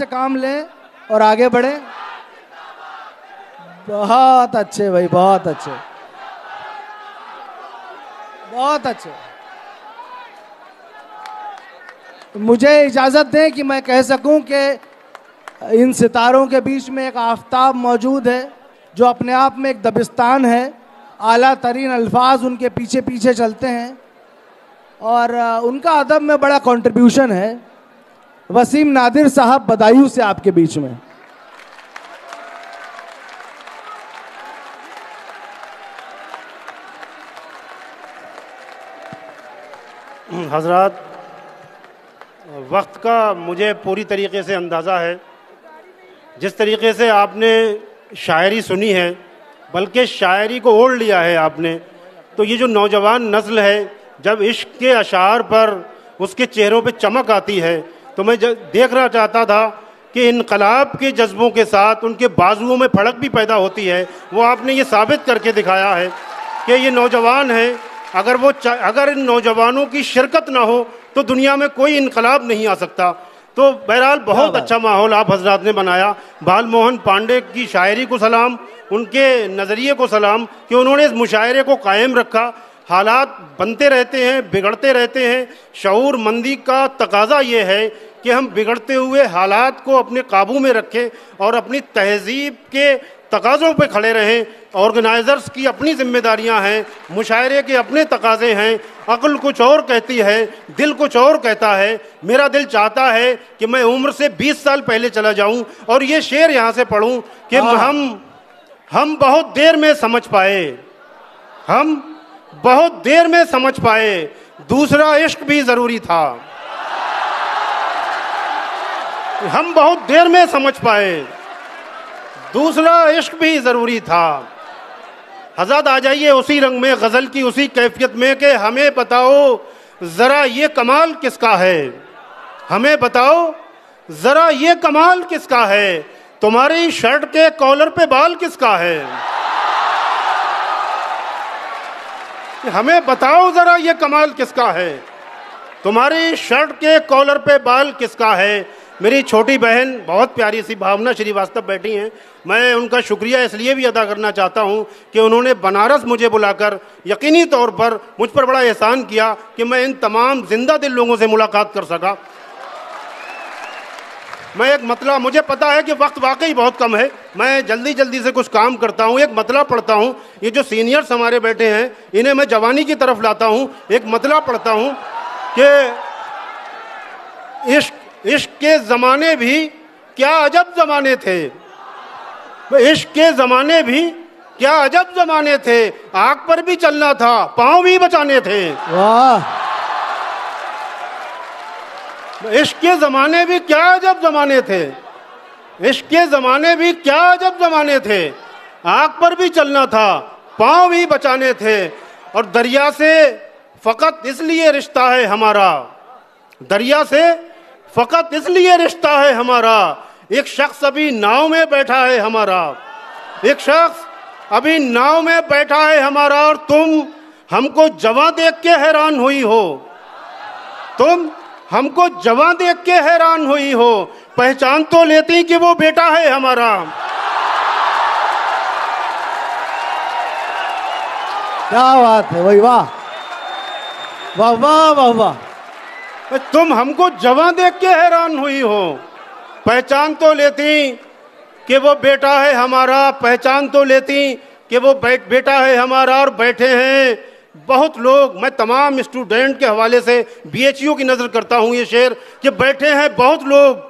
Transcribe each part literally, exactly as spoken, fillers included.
से काम लें और आगे बढ़ें। बहुत अच्छे भाई, बहुत अच्छे, बहुत अच्छे। मुझे इजाज़त दें कि मैं कह सकूं कि इन सितारों के बीच में एक आफ़ताब मौजूद है जो अपने आप में एक दबिस्तान है। आला तरीन अल्फाज उनके पीछे पीछे चलते हैं और उनका अदब में बड़ा कंट्रीब्यूशन है। वसीम नादिर साहब बदायूं से आपके बीच में। हजरात, वक्त का मुझे पूरी तरीके से अंदाज़ा है। जिस तरीके से आपने शायरी सुनी है, बल्कि शायरी को ओढ़ लिया है आपने, तो ये जो नौजवान नस्ल है, जब इश्क के अशार पर उसके चेहरों पे चमक आती है, तो मैं देखना चाहता था कि इनकलाब के जज्बों के साथ उनके बाजुओं में फड़क भी पैदा होती है। वो आपने ये साबित करके दिखाया है कि ये नौजवान है, अगर वो अगर इन नौजवानों की शिरकत ना हो तो दुनिया में कोई इनकलाब नहीं आ सकता। तो बहरहाल बहुत अच्छा माहौल आप हजरात ने बनाया। भाल मोहन पांडे की शायरी को सलाम, उनके नज़रिए को सलाम कि उन्होंने इस मुशायरे को कायम रखा। हालात बनते रहते हैं, बिगड़ते रहते हैं। शऊर मंदी का तकाजा ये है कि हम बिगड़ते हुए हालात को अपने काबू में रखें और अपनी तहजीब के तकाज़ों पे खड़े रहें। ऑर्गेनाइज़र्स की अपनी जिम्मेदारियां हैं, मुशायरे के अपने तकाज़े हैं। अक्ल कुछ और कहती है, दिल कुछ और कहता है। मेरा दिल चाहता है कि मैं उम्र से बीस साल पहले चला जाऊं और ये शेर यहाँ से पढ़ूं कि हम हम बहुत देर में समझ पाए, हम बहुत देर में समझ पाए, दूसरा इश्क भी ज़रूरी था। हम बहुत देर में समझ पाए, दूसरा इश्क भी ज़रूरी था। हजरत आ जाइए उसी रंग में, गज़ल की उसी कैफियत में कि हमें बताओ ज़रा ये कमाल किसका है, हमें बताओ ज़रा ये कमाल किसका है, तुम्हारी शर्ट के कॉलर पे बाल किसका है। हमें बताओ ज़रा ये कमाल किसका है, तुम्हारी शर्ट के कॉलर पे बाल किसका है। मेरी छोटी बहन बहुत प्यारी सी भावना श्रीवास्तव बैठी हैं, मैं उनका शुक्रिया इसलिए भी अदा करना चाहता हूं कि उन्होंने बनारस मुझे बुलाकर यकीनी तौर पर मुझ पर बड़ा एहसान किया कि मैं इन तमाम जिंदा दिल लोगों से मुलाकात कर सका। मैं एक मतला, मुझे पता है कि वक्त वाकई बहुत कम है, मैं जल्दी जल्दी से कुछ काम करता हूँ। एक मतला पढ़ता हूँ, ये जो सीनियर्स हमारे बैठे हैं इन्हें मैं जवानी की तरफ लाता हूँ। एक मतला पढ़ता हूँ कि इश्क इश्क के ज़माने भी क्या अजब ज़माने थे, इश्क के ज़माने भी क्या अजब ज़माने थे, आग पर भी चलना था, पाँव भी बचाने थे। वाह, इश्क के ज़माने भी क्या अजब ज़माने थे, इश्क के ज़माने भी क्या अजब ज़माने थे, आग पर भी चलना था, पाँव भी बचाने थे। और दरिया से फ़कत इसलिए रिश्ता है हमारा, दरिया से फ़कत इसलिए रिश्ता है हमारा, एक शख्स अभी नाव में बैठा है हमारा, एक शख्स अभी नाव में बैठा है हमारा, और तुम हमको जवां देख के हैरान हुई हो, तुम हमको जवां देख के हैरान हुई हो, पहचान तो लेती कि वो बेटा है हमारा। क्या बात है भाई, वाह वाह वाह वाह वाह। तुम हमको जवां देख के हैरान हुई हो, पहचान तो लेती कि वो बेटा है हमारा, पहचान तो लेती कि वो बेटा है हमारा। और बैठे हैं बहुत लोग, मैं तमाम स्टूडेंट के हवाले से बी एच यू की नज़र करता हूँ ये शेर कि बैठे हैं बहुत लोग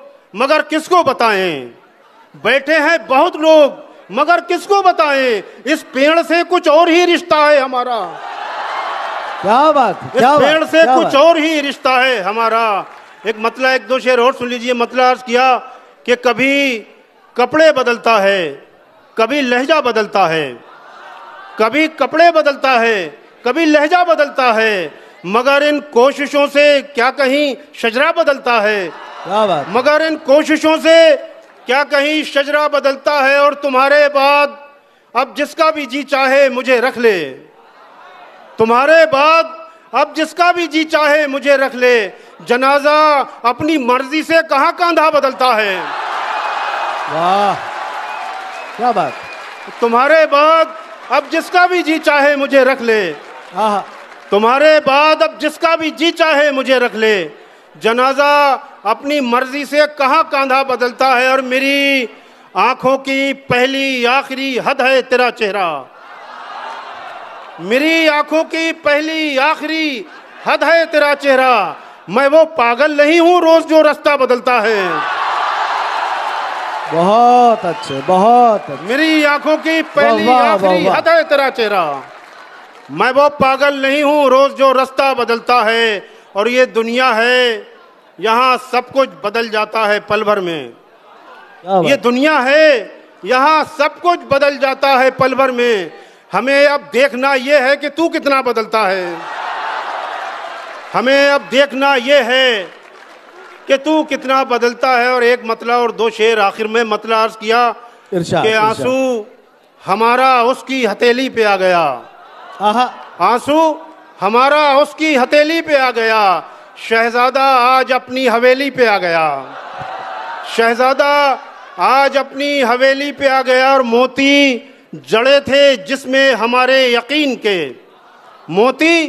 मगर किसको बताएं, बैठे हैं बहुत लोग मगर किसको बताएं, इस पेड़ से कुछ और ही रिश्ता है हमारा। क्या बात, क्या पेड़ से क्या कुछ बात? और ही रिश्ता है हमारा। एक मतला, एक दो शेर और सुन लीजिए। मतला अर्ज किया कि कभी कपड़े बदलता है, कभी लहजा बदलता है, कभी कपड़े बदलता है, कभी लहजा बदलता है, मगर इन कोशिशों से क्या कहीं शजरा बदलता है। क्या बात, मगर इन कोशिशों से क्या कहीं शजरा बदलता है, और तुम्हारे बाद अब जिसका भी जी चाहे मुझे रख ले, तुम्हारे बाद अब जिसका भी जी चाहे मुझे रख ले, जनाजा अपनी मर्जी से कहाँ कंधा बदलता है। वाह क्या बात। तुम्हारे बाद अब जिसका भी जी चाहे मुझे रख ले, तुम्हारे बाद अब जिसका भी जी चाहे मुझे रख ले, जनाजा अपनी मर्जी से कहाँ कंधा बदलता है। और मेरी आँखों की पहली आखिरी हद है तेरा चेहरा, मेरी आँखों की पहली आखिरी हद है तेरा चेहरा। मैं वो पागल नहीं हूँ रोज जो रास्ता बदलता है। बहुत अच्छे, बहुत अच्छे। मेरी आंखों की पहली आखिरी हद है तेरा चेहरा, मैं वो पागल नहीं हूँ रोज जो रास्ता बदलता है। और ये दुनिया है, यहाँ सब कुछ बदल जाता है पल भर में। ये दुनिया है, यहाँ सब कुछ बदल जाता है पल भर में। हमें अब देखना ये है कि तू कितना बदलता है। हमें अब देखना ये है कि तू कितना बदलता है। और एक मतला और दो शेर आखिर में मतला अर्ज किया कि आंसू हमारा उसकी हथेली पे आ गया, आंसू हमारा उसकी हथेली पे आ गया, शहजादा आज अपनी हवेली पे आ गया, शहजादा आज अपनी हवेली पे आ गया। और मोती जड़े थे जिसमें हमारे यकीन के, मोती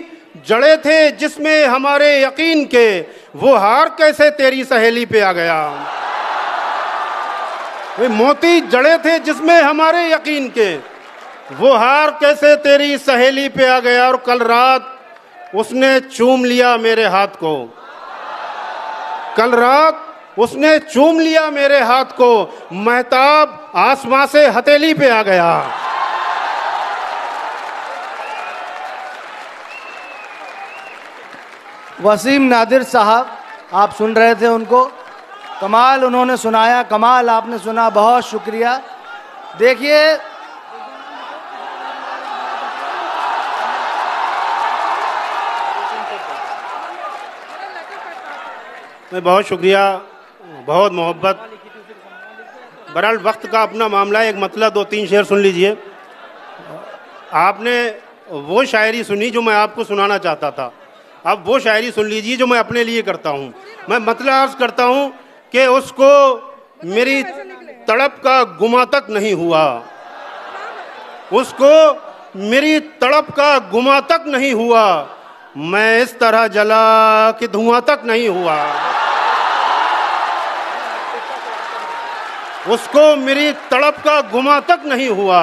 जड़े थे जिसमें हमारे यकीन के, वो हार कैसे तेरी सहेली पे आ गया। वे मोती जड़े थे जिसमें हमारे यकीन के, वो हार कैसे तेरी सहेली पे आ गया। और कल रात उसने चूम लिया मेरे हाथ को, कल रात उसने चूम लिया मेरे हाथ को, महताब आसमां से हथेली पे आ गया। वसीम नादिर साहब, आप सुन रहे थे उनको, कमाल उन्होंने सुनाया, कमाल आपने सुना, बहुत शुक्रिया। देखिए मैं बहुत शुक्रिया, बहुत मोहब्बत। बहरहाल वक्त का अपना मामला है, एक मतलब दो तीन शेर सुन लीजिए। आपने वो शायरी सुनी जो मैं आपको सुनाना चाहता था, अब वो शायरी सुन लीजिए जो मैं अपने लिए करता हूँ। मैं मतलब अर्ज करता हूँ कि उसको मेरी तड़प का गुमा तक नहीं हुआ, उसको मेरी तड़प का गुमा तक नहीं हुआ, मैं इस तरह जला कि धुआं तक नहीं हुआ, उसको मेरी तड़प का गुमा तक नहीं हुआ,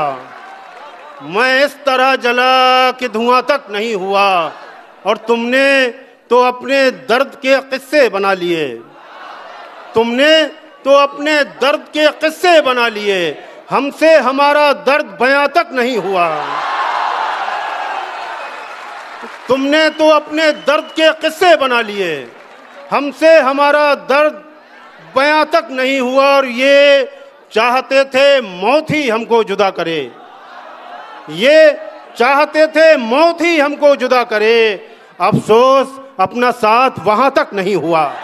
मैं इस तरह जला कि धुआं तक नहीं हुआ। और तुमने तो अपने दर्द के किस्से बना लिए, तुमने तो अपने दर्द के किस्से बना लिए, हमसे हमारा दर्द बयां तक नहीं हुआ, तुमने तो अपने दर्द के किस्से बना लिए, हमसे हमारा दर्द बयां तक नहीं हुआ। और ये चाहते थे मौत ही हमको जुदा करे, ये चाहते थे मौत ही हमको जुदा करे, अफसोस अपना साथ वहां तक नहीं हुआ।